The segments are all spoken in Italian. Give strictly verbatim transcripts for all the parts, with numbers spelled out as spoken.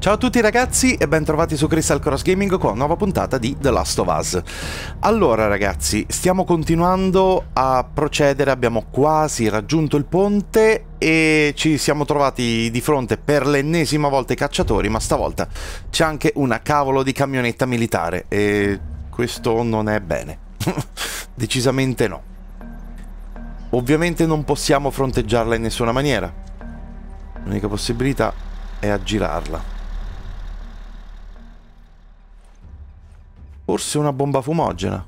Ciao a tutti ragazzi e bentrovati su Kristal Cross Gaming con una nuova puntata di The Last of Us. Allora ragazzi, stiamo continuando a procedere, abbiamo quasi raggiunto il ponte e ci siamo trovati di fronte per l'ennesima volta ai cacciatori, ma stavolta c'è anche una cavolo di camionetta militare e questo non è bene, decisamente no. Ovviamente non possiamo fronteggiarla in nessuna maniera, l'unica possibilità è aggirarla. Forse una bomba fumogena.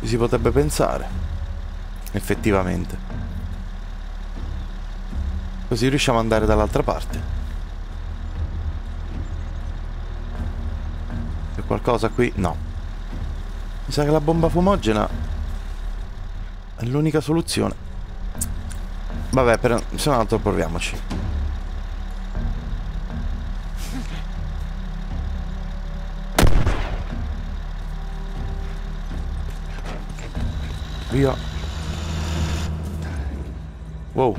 Ci si potrebbe pensare, effettivamente. Così riusciamo ad andare dall'altra parte. C'è qualcosa qui? No. Mi sa che la bomba fumogena è l'unica soluzione. Vabbè, per... se non altro proviamoci. Via. Wow.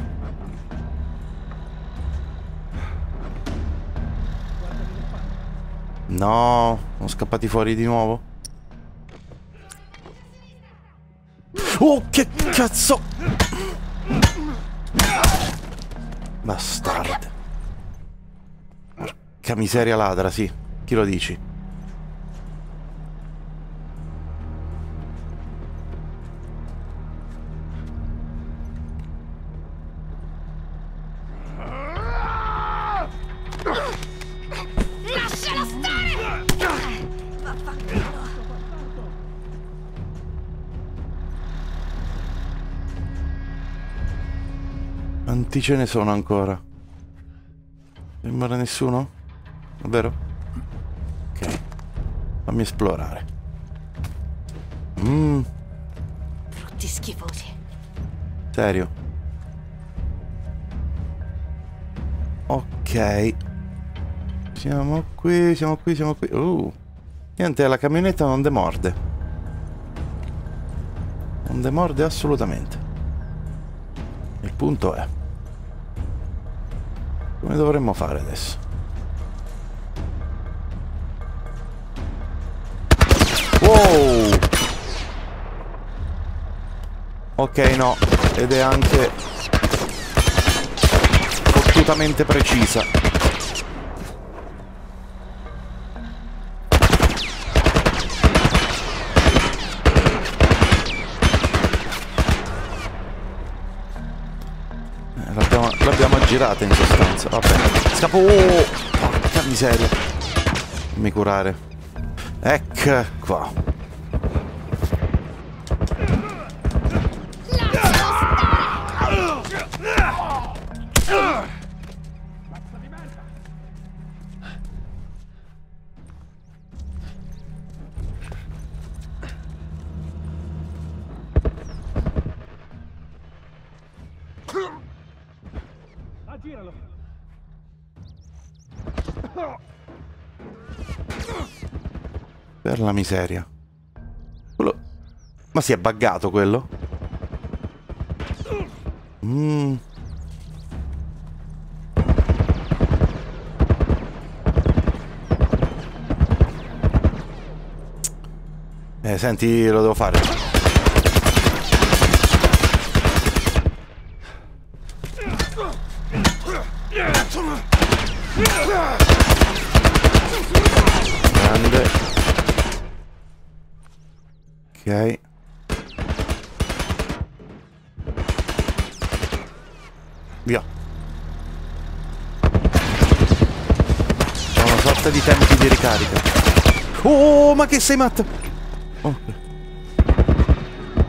No, sono scappati fuori di nuovo. Oh, che cazzo! Bastardo. Porca miseria ladra, sì. Chi lo dici? Lascialo stare! Vaffanculo. Quanti ce ne sono ancora? Sembra nessuno? Vero? Ok. Fammi esplorare. Mmm. Brutti schifosi. Serio? Ok. Siamo qui, siamo qui, siamo qui. Uh. Niente, la camionetta non demorde. Non demorde assolutamente. Il punto è... come dovremmo fare adesso? Wow! Ok, no. Ed è anche... fottutamente precisa. L'abbiamo l'abbiamo aggirata in sostanza. Vabbè. Scappo. Oh, porca miseria. Fammi curare. Ecco qua. Per la miseria. Quello... ma si è buggato quello? Mm. Eh, senti, lo devo fare. Grande. Ok. Via. C'è una sorta di tempi di ricarica. Oh, ma che sei matto! Oh.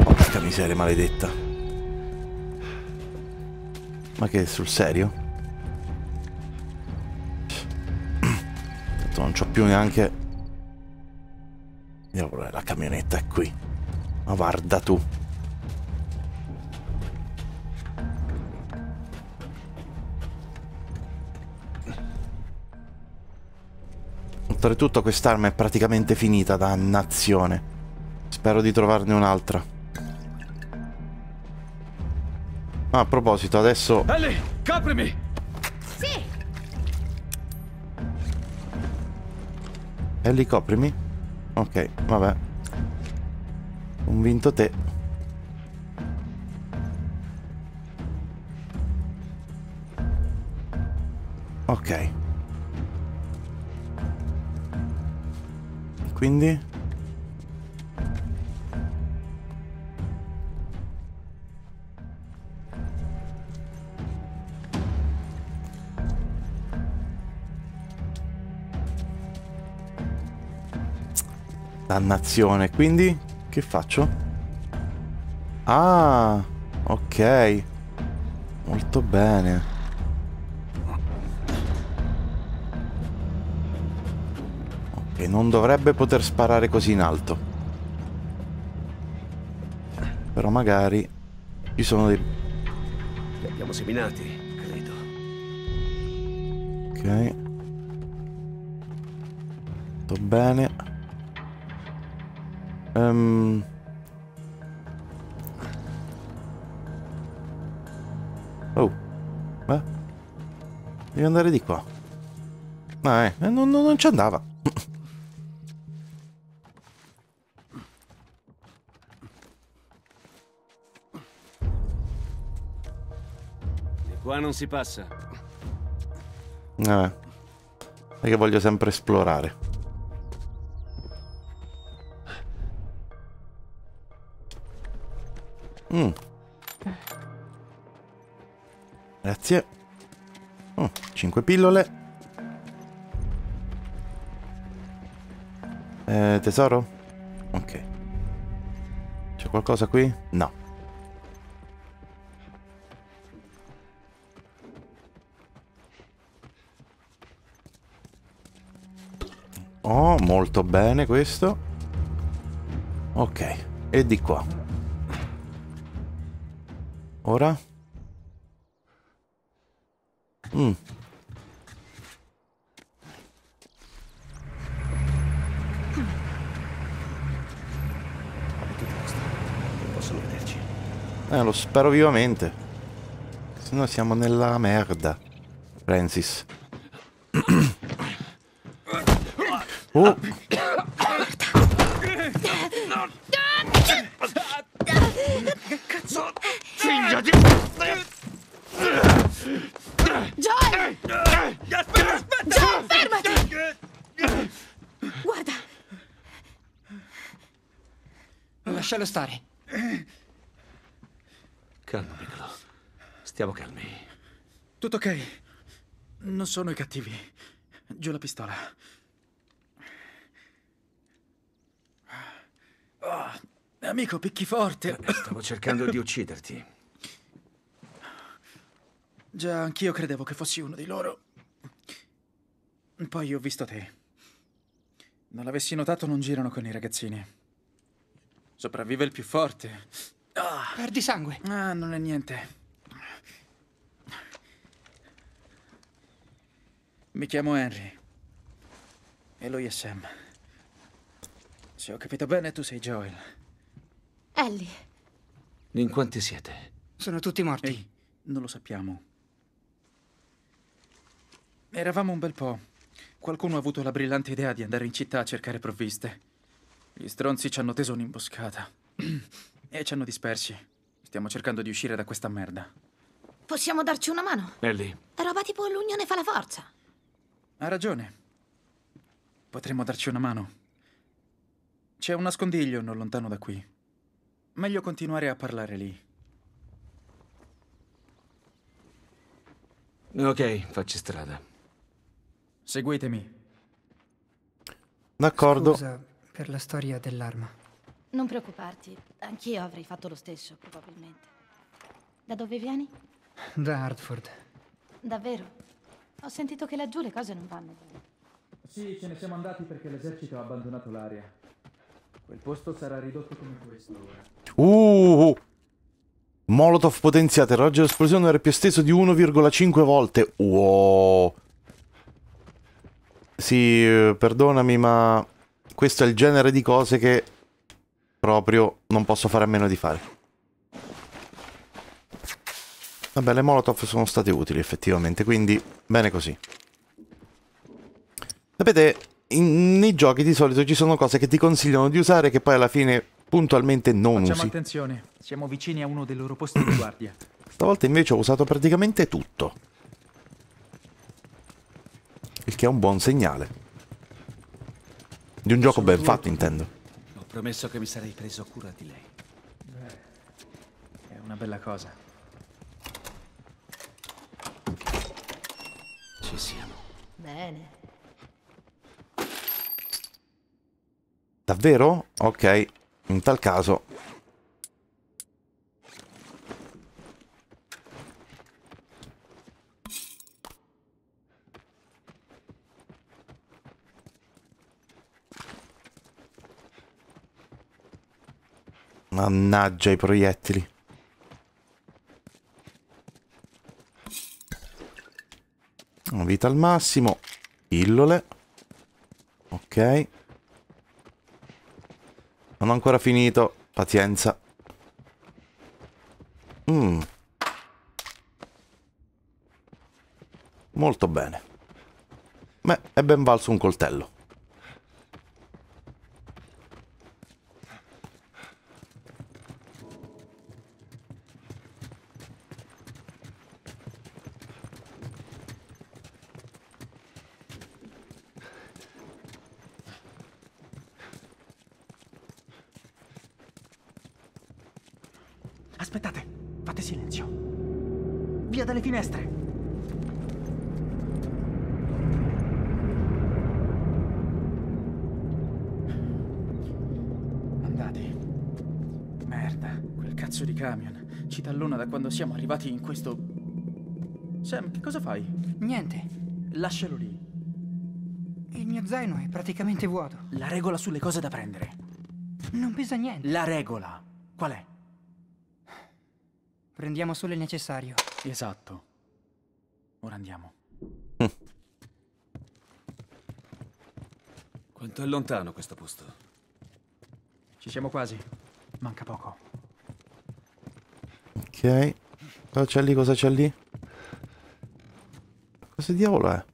Porca miseria maledetta. Ma che, sul serio? Non c'ho più neanche... la camionetta è qui. Ma guarda tu. Oltretutto quest'arma è praticamente finita, dannazione. Spero di trovarne un'altra. Ma a proposito, adesso... Ellie, coprimi! Sì! Ellie, coprimi? Ok, vabbè. Convinto te. Ok. Quindi? Dannazione, quindi? Che faccio? Ah, ok. Molto bene. E non dovrebbe poter sparare così in alto. Però magari ci sono dei... Li abbiamo seminati, credo. Ok. Tutto bene. Um... Oh. Beh. Devi andare di qua. No, eh. eh non, non, non ci andava. Qua non si passa. Eh, è che voglio sempre esplorare. Mm. Grazie. Oh, cinque pillole. Eh, tesoro? Ok. C'è qualcosa qui? No. Oh, molto bene questo. Ok, e di qua. Ora? Mm. Eh, lo spero vivamente. Se no siamo nella merda, Francis. Oh. Cazzo, figlia di... Joel! Aspetta, aspetta! Joel, fermati! Guarda! Lascialo stare. Calma, piccolo. Stiamo calmi. Tutto ok. Non sono i cattivi. Giù la pistola. Oh, amico, picchi forte. Stavo cercando di ucciderti. Già, anch'io credevo che fossi uno di loro. Poi ho visto te. Non l'avessi notato, non girano con i ragazzini. Sopravvive il più forte. Oh. Perdi sangue. Ah, non è niente. Mi chiamo Henry. E lui è Sam. Se ho capito bene, tu sei Joel. Ellie. In quanti siete? Sono tutti morti. Ehi, non lo sappiamo. Eravamo un bel po'. Qualcuno ha avuto la brillante idea di andare in città a cercare provviste. Gli stronzi ci hanno teso un'imboscata. E ci hanno dispersi. Stiamo cercando di uscire da questa merda. Possiamo darci una mano? Ellie. Roba tipo l'unione fa la forza. Ha ragione. Potremmo darci una mano. C'è un nascondiglio non lontano da qui. Meglio continuare a parlare lì. Ok, facci strada. Seguitemi. D'accordo. Scusa per la storia dell'arma. Non preoccuparti, anch'io avrei fatto lo stesso, probabilmente. Da dove vieni? Da Hartford. Davvero? Ho sentito che laggiù le cose non vanno bene. Sì, ce ne siamo andati perché l'esercito ha abbandonato l'area. Quel posto sarà ridotto come questo ora. Uh! Molotov potenziate, raggio d'esplosione era più esteso di uno virgola cinque volte. Wow! Sì, perdonami, ma questo è il genere di cose che proprio non posso fare a meno di fare. Vabbè, le molotov sono state utili effettivamente, quindi bene così. Sapete, in, nei giochi di solito ci sono cose che ti consigliano di usare che poi alla fine puntualmente non usi. Facciamo attenzione, siamo vicini a uno dei loro posti di guardia. Stavolta invece ho usato praticamente tutto, il che è un buon segnale. Di un gioco ben fatto, intendo. Ho promesso che mi sarei preso cura di lei. Beh, è una bella cosa. Ci siamo. Bene. Davvero? Ok, in tal caso. Mannaggia i proiettili. Vita al massimo. Pillole. Ok. Non ho ancora finito. Pazienza. Mm. Molto bene. Beh, è ben valso un coltello. Aspettate, fate silenzio. Via dalle finestre. Andate. Merda, quel cazzo di camion ci tallona da quando siamo arrivati in questo... Sam, che cosa fai? Niente. Lascialo lì. Il mio zaino è praticamente vuoto. La regola sulle cose da prendere. Non pesa niente. La regola. Qual è? Prendiamo solo il necessario. Esatto. Ora andiamo. Mm. Quanto è lontano questo posto? Ci siamo quasi. Manca poco. Ok. Cosa c'è lì? Cosa c'è lì? Cosa diavolo è?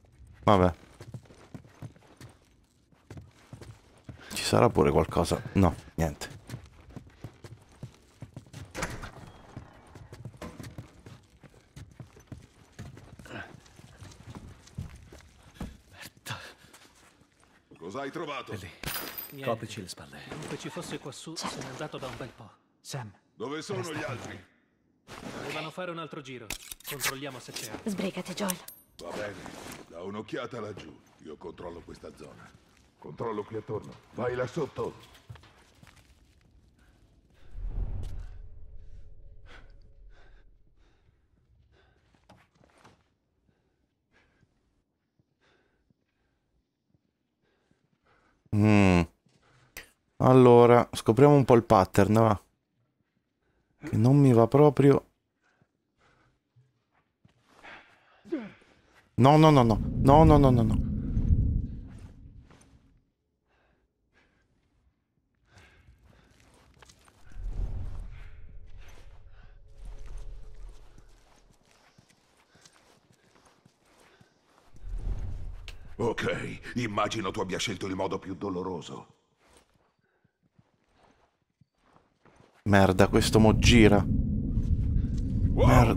Vabbè. Ci sarà pure qualcosa? No, niente. Hai trovato? È lì. Coprici le spalle. Dunque ci fosse quassù, se n'è andato da un bel po'. Sam. Dove sono gli altri? Dovevano fare un altro giro. Controlliamo se c'è. Sbrigati, Joel. Va bene. Da un'occhiata laggiù. Io controllo questa zona. Controllo qui attorno. Vai là sotto. Mm. Allora, scopriamo un po' il pattern, va. Che non mi va proprio. No, no, no, no. No, no, no, no, no. Ok, immagino tu abbia scelto il modo più doloroso. Merda, questo mo' gira. Wow. Mer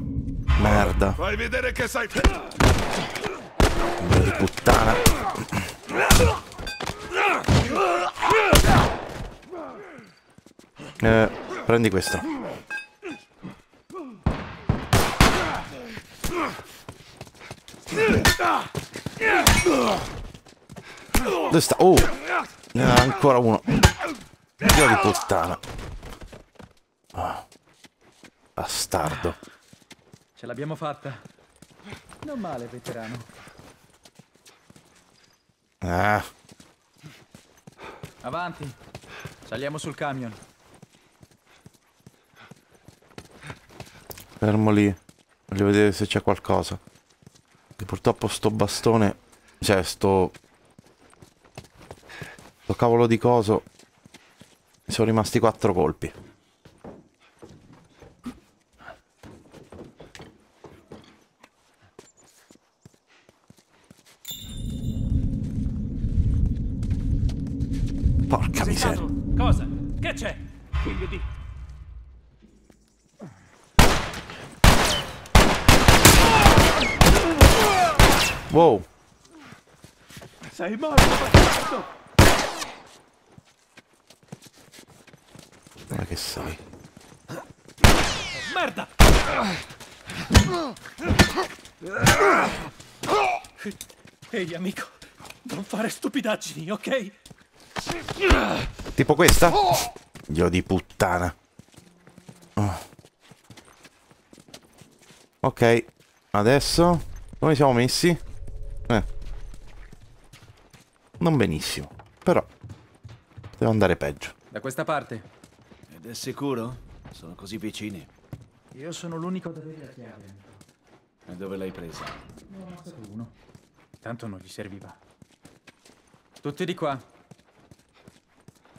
merda. Fai vedere che sai... Figlio di puttana. Eh, prendi questo. Dove sta? Oh! Ne ha ancora uno. Dio di puttana. Oh. Bastardo. Ce l'abbiamo fatta. Non male, veterano. Ah. Avanti. Saliamo sul camion. Fermo lì. Voglio vedere se c'è qualcosa. Che purtroppo sto bastone... Cioè, sto... Sto cavolo di coso. Mi sono rimasti quattro colpi. Porca miseria. Cosa? Che c'è? Figlio di... Wow. Sei morto, bastardo! Ma che sei? Merda! Ehi amico, non fare stupidaggini, ok? Tipo questa? Dio di puttana. Oh. Ok, adesso come siamo messi? Eh. Non benissimo, però poteva andare peggio. Da questa parte. Ed è sicuro? Sono così vicini. Io sono l'unico ad avere la chiave. E dove l'hai presa? No, solo uno. Tanto non gli serviva. Tutti di qua.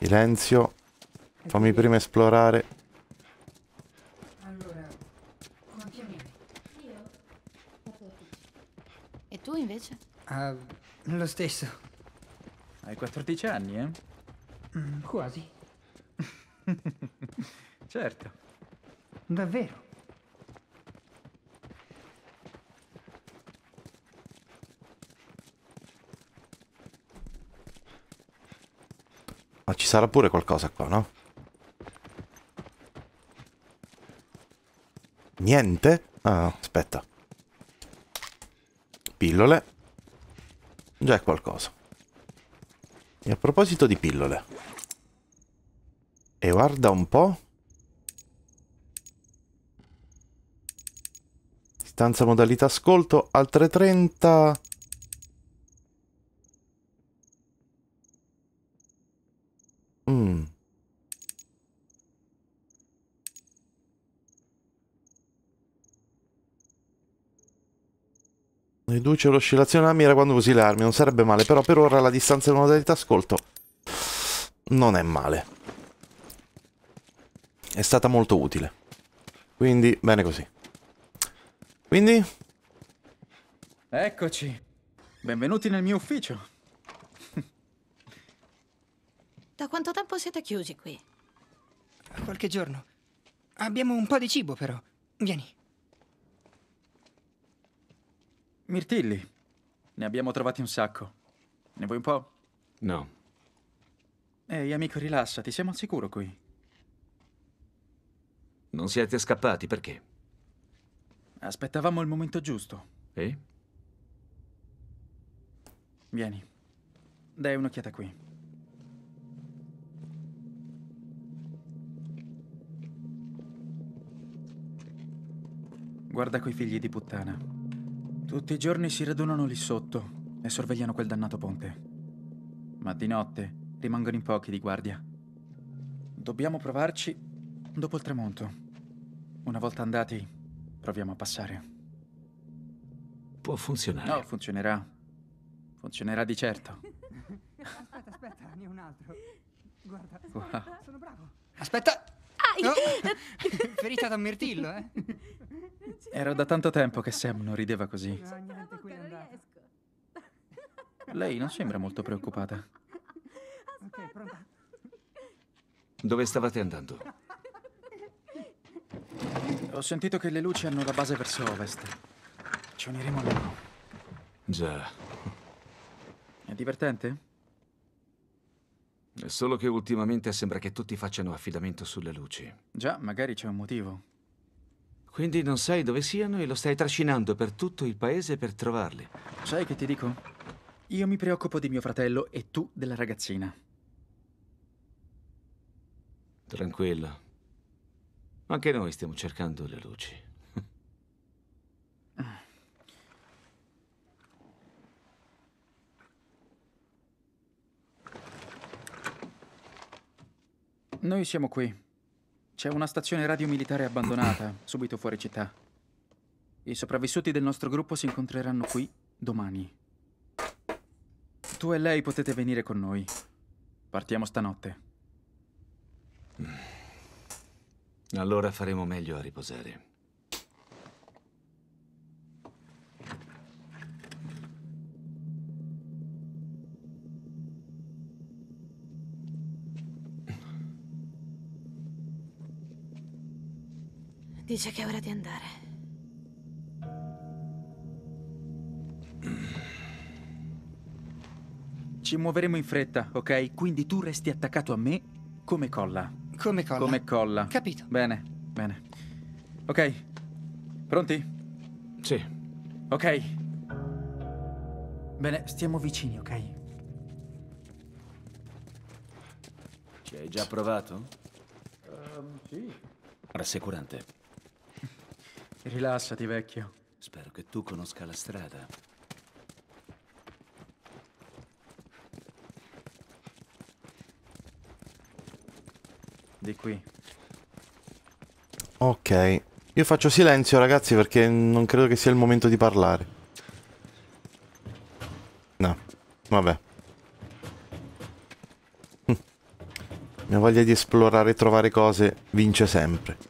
Silenzio. Fammi prima esplorare. Allora, come ti chiami? Io? E tu invece? Uh, lo stesso. Hai quattordici anni, eh? Mm, quasi. Certo. Davvero? Ma ci sarà pure qualcosa qua, no? Niente? Ah, no, aspetta. Pillole. Già è qualcosa. E a proposito di pillole. E guarda un po'. Distanza modalità ascolto, altre trenta... Mm. Riduce l'oscillazione della mira quando usi le armi. Non sarebbe male, però per ora la distanza della modalità ascolto non è male. È stata molto utile. Quindi, bene così. Quindi? Eccoci. Benvenuti nel mio ufficio. Da quanto tempo siete chiusi qui? Qualche giorno. Abbiamo un po' di cibo, però. Vieni. Mirtilli. Ne abbiamo trovati un sacco. Ne vuoi un po'? No. Ehi, amico, rilassati. Siamo al sicuro qui. Non siete scappati, perché? Aspettavamo il momento giusto. E? Vieni. Dai un'occhiata qui. Guarda quei figli di puttana. Tutti i giorni si radunano lì sotto e sorvegliano quel dannato ponte. Ma di notte rimangono in pochi di guardia. Dobbiamo provarci dopo il tramonto. Una volta andati, proviamo a passare. Può funzionare. No, funzionerà. Funzionerà di certo. Aspetta, aspetta, ne ho un altro. Guarda, wow. Sono bravo. Aspetta! Ai! No. Ferita da un mirtillo, eh? Era da tanto tempo che Sam non rideva così. Lei non sembra molto preoccupata. Dove stavate andando? Ho sentito che le luci hanno la base verso ovest. Ci uniremo loro. Già. È divertente? È solo che ultimamente sembra che tutti facciano affidamento sulle luci. Già, magari c'è un motivo. Quindi non sai dove siano e lo stai trascinando per tutto il paese per trovarli. Sai che ti dico? Io mi preoccupo di mio fratello e tu della ragazzina. Tranquilla. Anche noi stiamo cercando le luci. Noi siamo qui. C'è una stazione radio militare abbandonata, subito fuori città. I sopravvissuti del nostro gruppo si incontreranno qui domani. Tu e lei potete venire con noi. Partiamo stanotte. Allora faremo meglio a riposare. Dice che è ora di andare. Ci muoveremo in fretta, ok? Quindi tu resti attaccato a me come colla. Come colla. Come colla. Capito. Bene, bene. Ok. Pronti? Sì. Ok. Bene, stiamo vicini, ok? Ci hai già provato? Um, sì. Rassicurante. Rilassati, vecchio. Spero che tu conosca la strada. Di qui. Ok. Io faccio silenzio, ragazzi, perché non credo che sia il momento di parlare. No, vabbè. Mia voglia di esplorare e trovare cose vince sempre.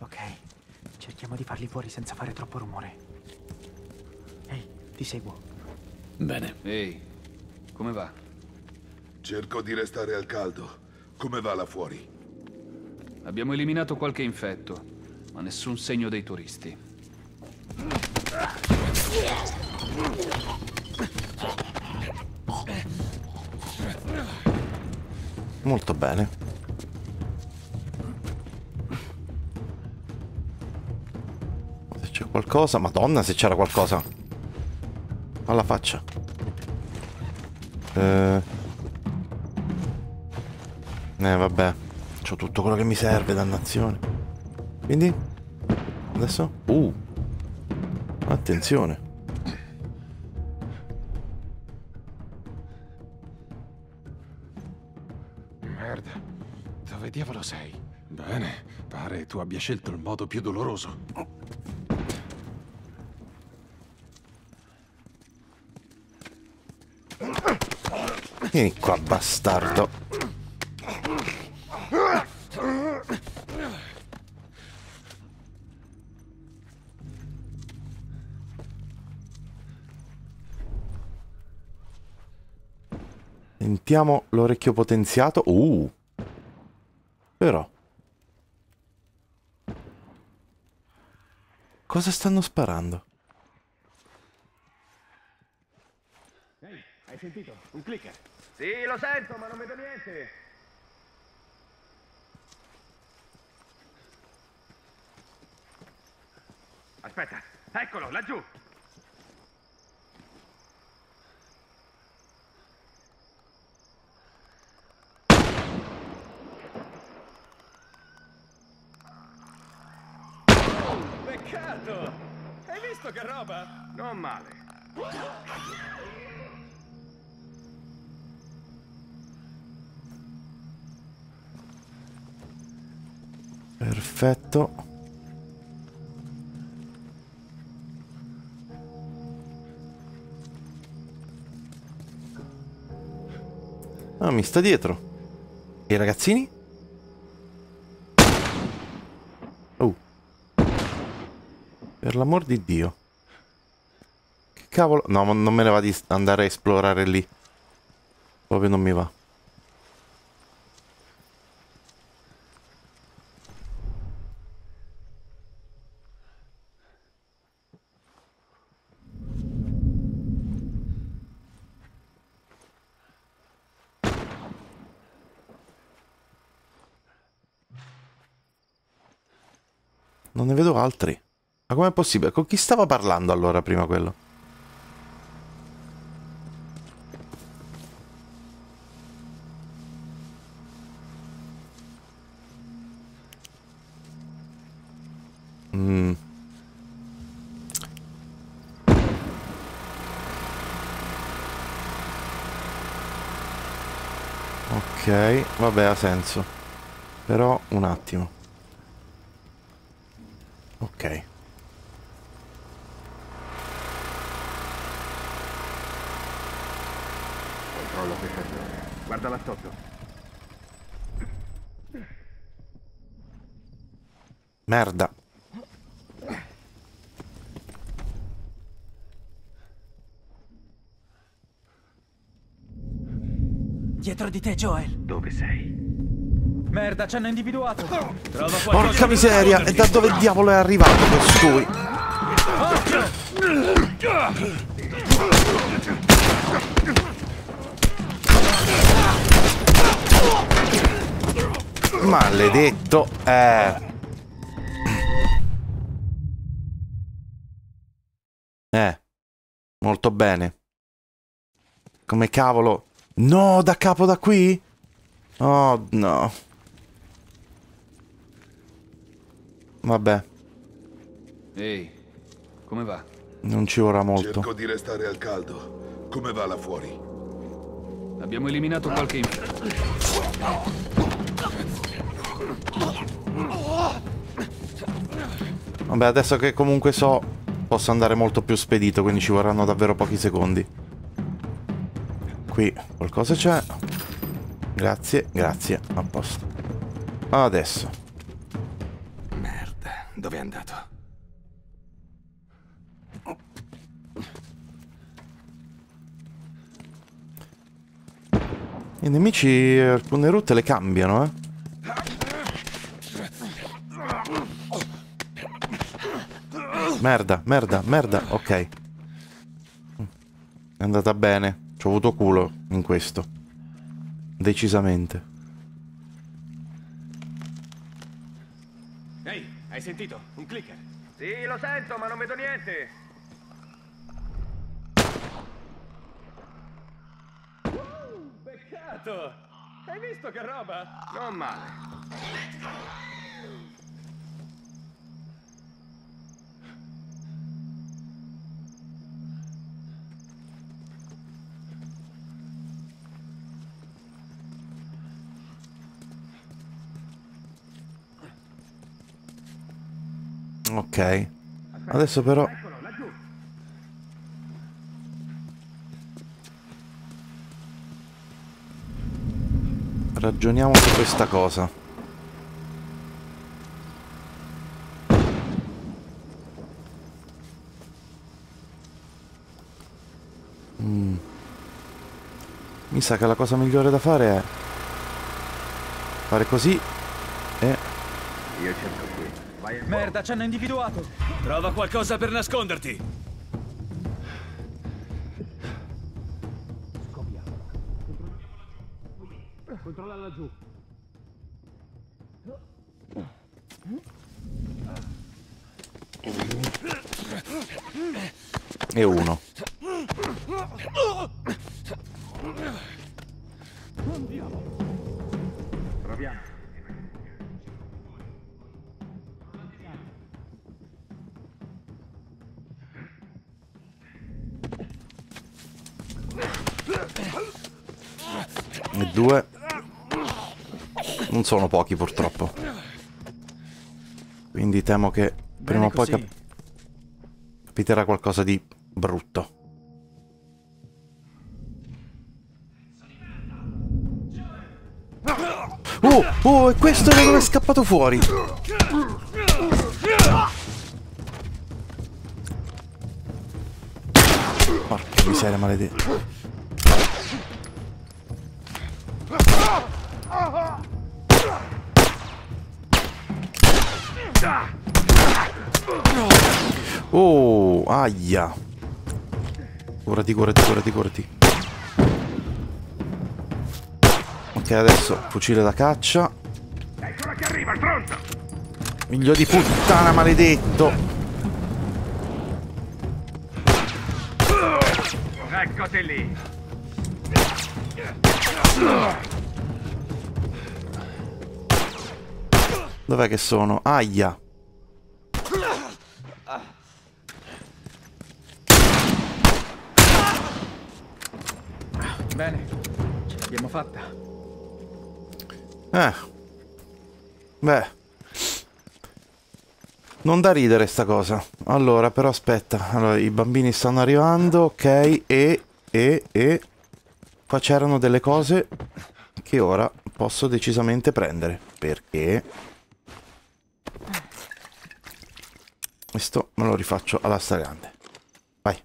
Ok, cerchiamo di farli fuori senza fare troppo rumore. Ehi, ti seguo. Bene. Ehi, come va? Cerco di restare al caldo. Come va là fuori? Abbiamo eliminato qualche infetto, ma nessun segno dei turisti. Molto bene. Se c'è qualcosa... Madonna, se c'era qualcosa. Alla faccia. Eh... Eh vabbè, c'ho tutto quello che mi serve, dannazione. Quindi? Adesso? Uh! Attenzione! Merda, dove diavolo sei? Bene, pare tu abbia scelto il modo più doloroso. Oh. Vieni qua, bastardo! Sentiamo l'orecchio potenziato. Uh! Però. Cosa stanno sparando? Ehi, hey, hai sentito? Un clicker. Sì, lo sento, ma non vedo niente. Aspetta, eccolo, laggiù. Hai visto che roba? Non male. Perfetto. Ah, mi sta dietro. E i ragazzini? Per l'amor di Dio. Che cavolo. No, non me ne va di andare a esplorare lì. Proprio non mi va. Non ne vedo altri. Ma com'è possibile? Con chi stava parlando allora prima quello? Mm. Ok, vabbè, ha senso. Però un attimo. Ok. Guarda là sotto. Merda. Dietro di te, Joel. Dove sei? Merda, ci hanno individuato. Oh. Trova qualcosa. Porca miseria, e da dove diavolo è arrivato costui? Maledetto, eh. Eh. Molto bene. Come cavolo? No, da capo da qui? Oh, no. Vabbè. Ehi, come va? Non ci vorrà molto. Cerco di restare al caldo. Come va là fuori? Abbiamo eliminato qualche... Vabbè, adesso che comunque so, posso andare molto più spedito, quindi ci vorranno davvero pochi secondi. Qui qualcosa c'è. Grazie, grazie, a posto. Adesso. Merda, dove è andato? I nemici alcune rotte le cambiano, eh. Merda, merda, merda, ok. È andata bene. Ci ho avuto culo in questo. Decisamente. Ehi, hai sentito? Un clicker. Sì, lo sento, ma non vedo niente. Uh, peccato! Hai visto che roba? Non male. Ok, adesso però... ragioniamo su questa cosa. Mm. Mi sa che la cosa migliore da fare è... fare così e... Io cerco qui. Merda, ci hanno individuato! Trova qualcosa per nasconderti! Scopriamo. Controlla laggiù. E uno. Andiamo. Proviamo. E due. Non sono pochi purtroppo. Quindi temo che prima o poi cap capiterà qualcosa di brutto. Oh, oh, e questo è dove è scappato fuori. Porca miseria, maledetto. Oh, aia. Curati, curati, curati, curati. Ok, adesso fucile da caccia. Eccola che arriva, il pronto. Figlio di puttana maledetto. Eccoti lì. Dov'è che sono? Aia. Bene, ce l'abbiamo fatta. Eh. Beh. Non da ridere sta cosa. Allora, però aspetta. Allora, i bambini stanno arrivando, ok. E, e, e... qua c'erano delle cose che ora posso decisamente prendere. Perché? Questo me lo rifaccio alla stragrande. Vai.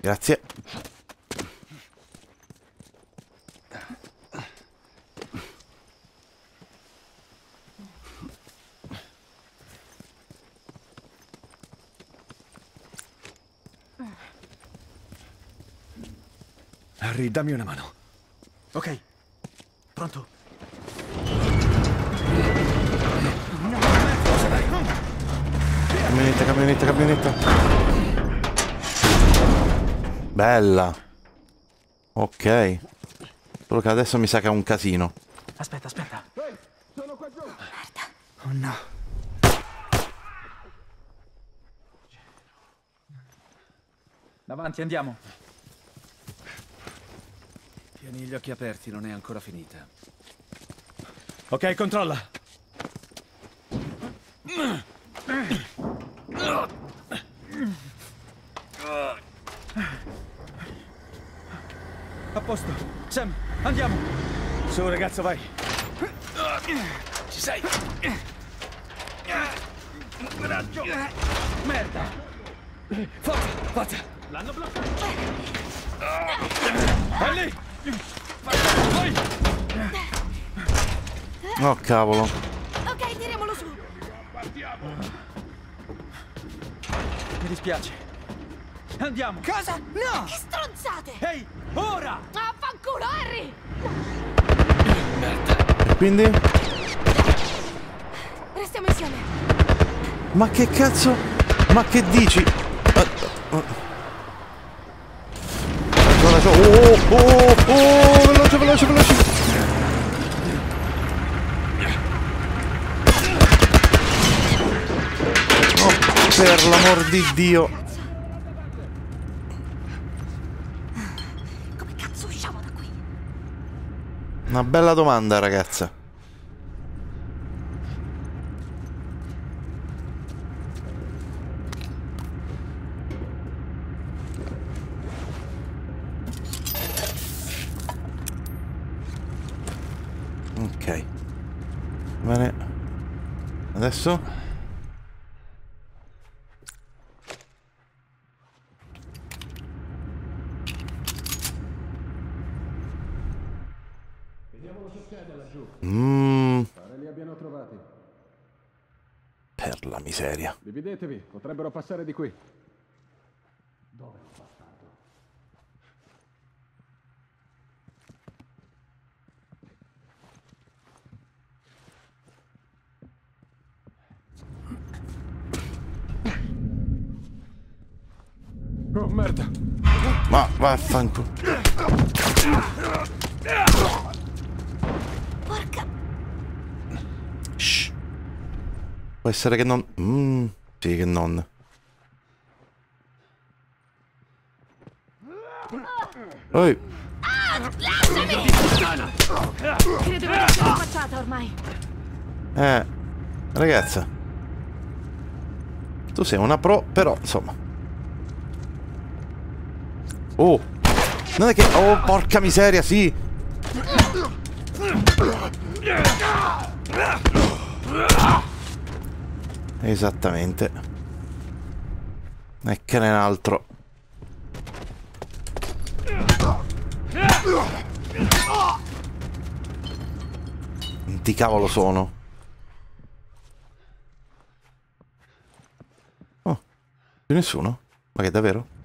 Grazie. Harry, dammi una mano. Ok. Pronto? Camionetta, camionetta, camionetta. Bella. Ok. Solo che adesso mi sa che è un casino. Aspetta, aspetta. Ehi, sono qua giù. Oh no. Davanti, andiamo. Tieni gli occhi aperti, non è ancora finita. Ok, controlla. A posto, Sam, andiamo. Su, ragazzo, vai. Ci sei. Coraggio. Merda. Forza, forza. L'hanno bloccato. È lì. Oh cavolo. Ok, tiriamolo su. Partiamo. Mi dispiace. Andiamo. Cosa? No! Che stronzate! Ehi, ora! Affanculo, Harry! E quindi? Restiamo insieme. Ma che cazzo? Ma che dici? Oh, oh, oh, oh, veloce, veloce, veloce. Oh, per l'amor di Dio. Come cazzo usciamo da qui? Una bella domanda, ragazza. Bene. Adesso vediamo cosa succede laggiù. Mmm. Pare li abbiano trovati. Per la miseria. Dividetevi, potrebbero passare di qui. Dove è passato? Oh merda. Ma vaffanculo. Porca. Shh. Può essere che non. Mm, sì che non. Ehi. Ah, lasciami! Credo che l'ho ammazzata ormai. Eh, ragazza. Tu sei una pro, però, insomma. Oh, non è che... Oh, porca miseria, sì! Esattamente. E che ne è un altro. Di cavolo sono. Oh, c'è nessuno? Ma che davvero?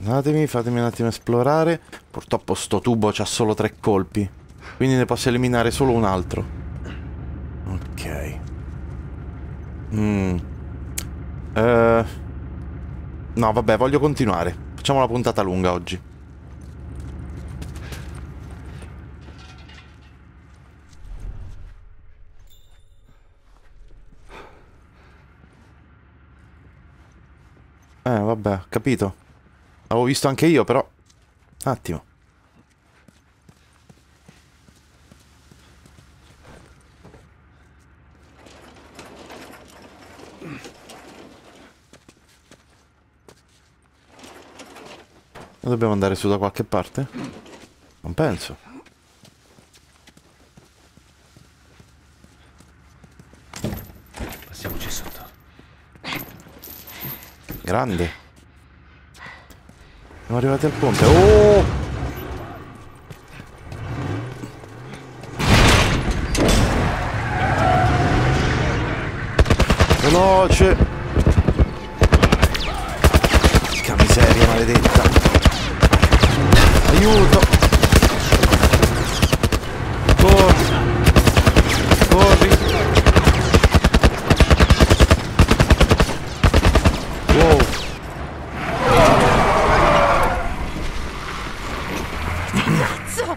Andatemi, fatemi un attimo esplorare. Purtroppo sto tubo c'ha solo tre colpi, quindi ne posso eliminare solo un altro. Ok. mm. uh. No vabbè, voglio continuare. Facciamo una puntata lunga oggi. Eh vabbè, ho capito. L'avevo visto anche io, però... Un attimo. Dobbiamo andare su da qualche parte? Non penso. Grande. Siamo arrivati al ponte. Oh! Veloce. Che miseria maledetta. Aiuto. Corri. Corri. Wow. Cazzo.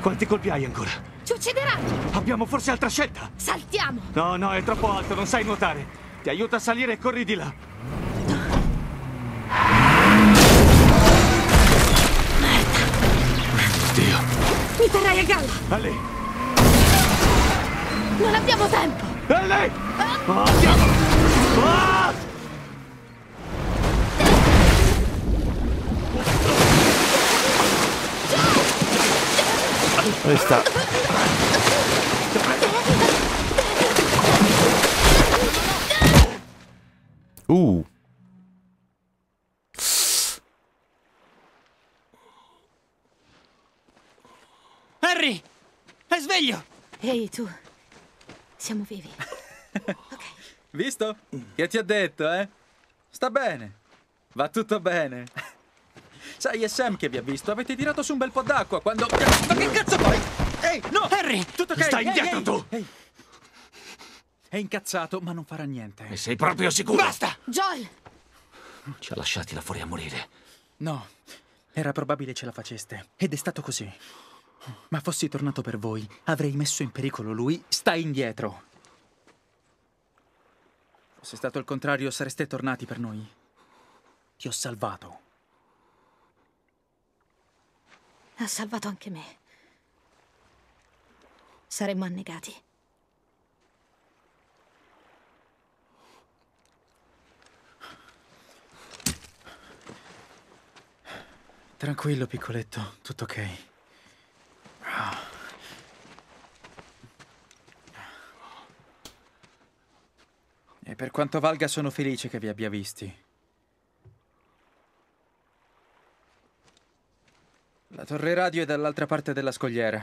Quanti colpi hai ancora? Ci uccideranno. Abbiamo forse altra scelta. Saltiamo. No, no, è troppo alto, non sai nuotare. Ti aiuto a salire e corri di là. Mi terrai a galla! Allè! Non abbiamo tempo! Allè! Ah. Andiamo! Ah. Dove sta? Uh! Harry! È sveglio! Ehi, tu. Siamo vivi. Ok. Visto? Che ti ho detto, eh? Sta bene. Va tutto bene. Sai, è Sam che vi ha visto. Avete tirato su un bel po' d'acqua quando... Ma che cazzo fai? Ehi, no! Harry! Tutto ok? Stai indietro, ehi, tu! Ehi. È incazzato, ma non farà niente. E sei proprio sicuro? Basta! Joel! Non ci ha lasciati là fuori a morire. No. Era probabile ce la faceste. Ed è stato così. Ma fossi tornato per voi, avrei messo in pericolo lui. Stai indietro. Fosse stato il contrario, sareste tornati per noi. Ti ho salvato. Ha salvato anche me. Saremmo annegati. Tranquillo, piccoletto. Tutto ok. E per quanto valga, sono felice che vi abbia visti. La torre radio è dall'altra parte della scogliera.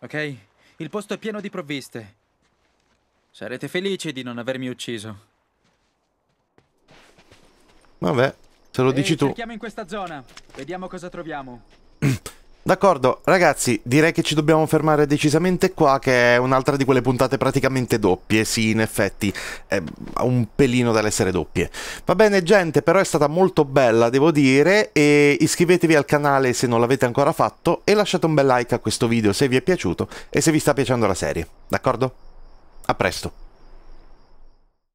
Ok? Il posto è pieno di provviste. Sarete felici di non avermi ucciso. Vabbè, se lo dici tu. Cerchiamo in questa zona. Vediamo cosa troviamo. D'accordo, ragazzi, direi che ci dobbiamo fermare decisamente qua, che è un'altra di quelle puntate praticamente doppie. Sì, in effetti, è un pelino dall'essere doppie. Va bene, gente, però è stata molto bella, devo dire, e iscrivetevi al canale se non l'avete ancora fatto e lasciate un bel like a questo video se vi è piaciuto e se vi sta piacendo la serie, d'accordo? A presto!